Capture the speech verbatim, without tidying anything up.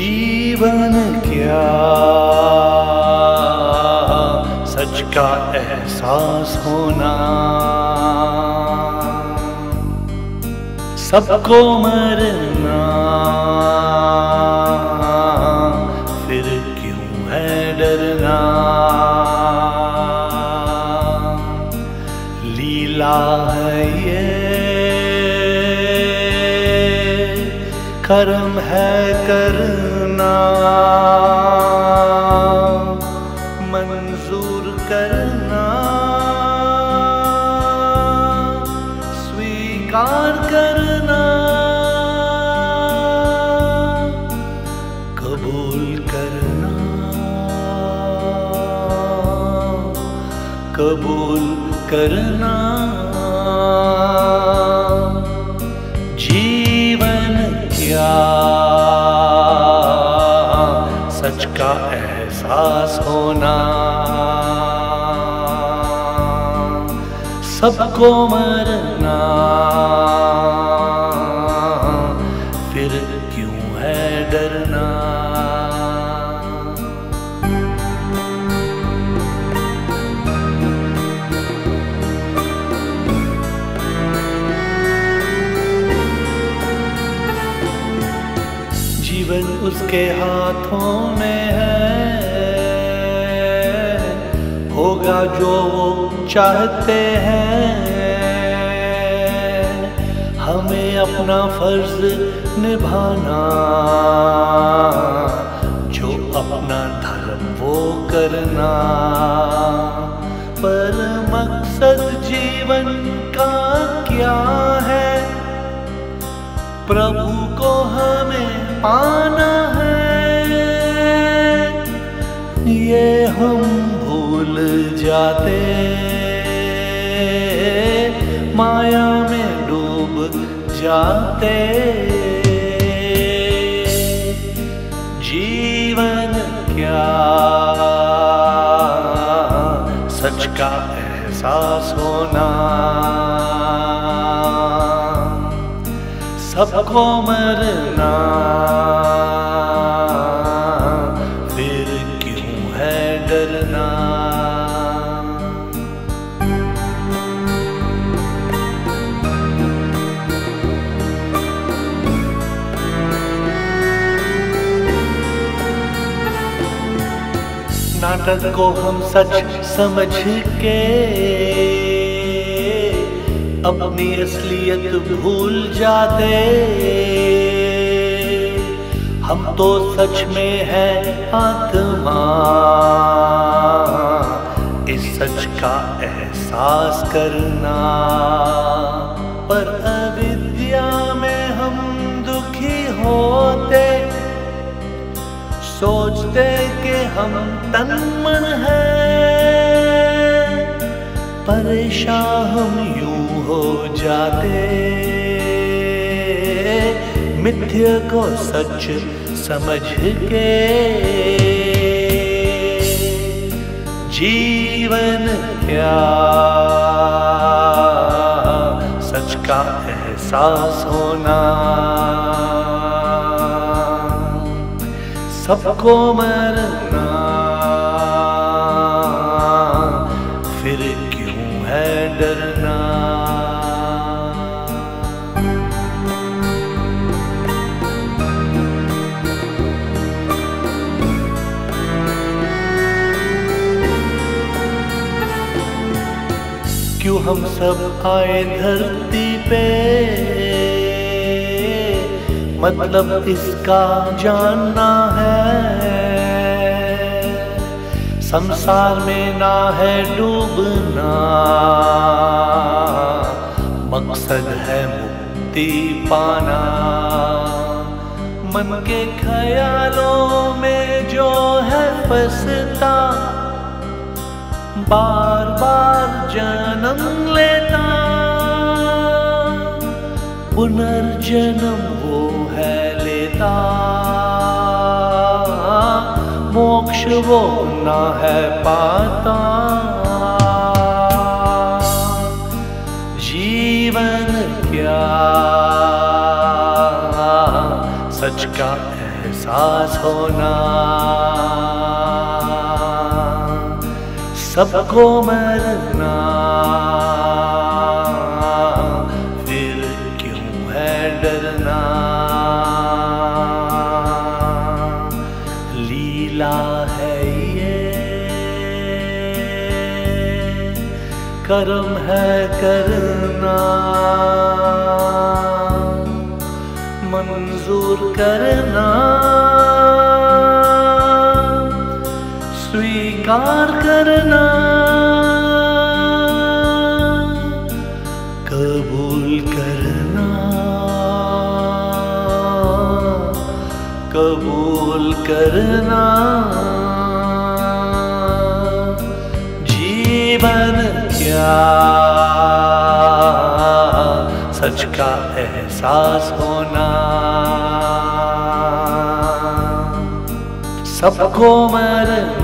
जीवन क्या सच का एहसास होना, सबको मरना फिर क्यों है डरना। लीला है ये कर्म है करना, मंजूर करना स्वीकार करना कबूल करना कबूल करना। जीवन क्या सच का एहसास होना, सबको मरना फिर क्यों है डरना। जीवन उसके हाथों में है, होगा जो वो चाहते हैं। हमें अपना फर्ज निभाना, जो अपना धर्म वो करना। पर मकसद जीवन का क्या है, प्रभु को हमें पाना है। ये हम भूल जाते माया में डूब जाते। जीवन क्या सच का एहसास होना, सबको मरना फिर क्यों है डरना। नाटक को हम सच समझ के अपनी असलियत भूल जाते। हम तो सच में हैं आत्मा, इस सच का एहसास करना। पर अविद्या में हम दुखी होते, सोचते कि हम तन मन हैं, परेशान हम यूं हो जाते। मिथ्या को सच समझ के जीवन क्या सच का एहसास होना, सबको मरना फिर क्यों है डरना। क्यों हम सब आए धरती पे, मतलब इसका जानना है। संसार में ना है डूबना, मकसद है मुक्ति पाना। मन के ख्यालों में जो है फंसता, बार बार जन्म लेता। पुनर्जन्म वो है लेता, मोक्ष वो ना है पाता। जीवन क्या सच का एहसास साथ होना, सबको मैं रखना, फिर क्यों है डरना। लीला है ये, करम है करना, मंजूर करना, स्वीकार करना, कबूल करना, कबूल करना। जीवन क्या, सच का एहसास होना, सबको मरना,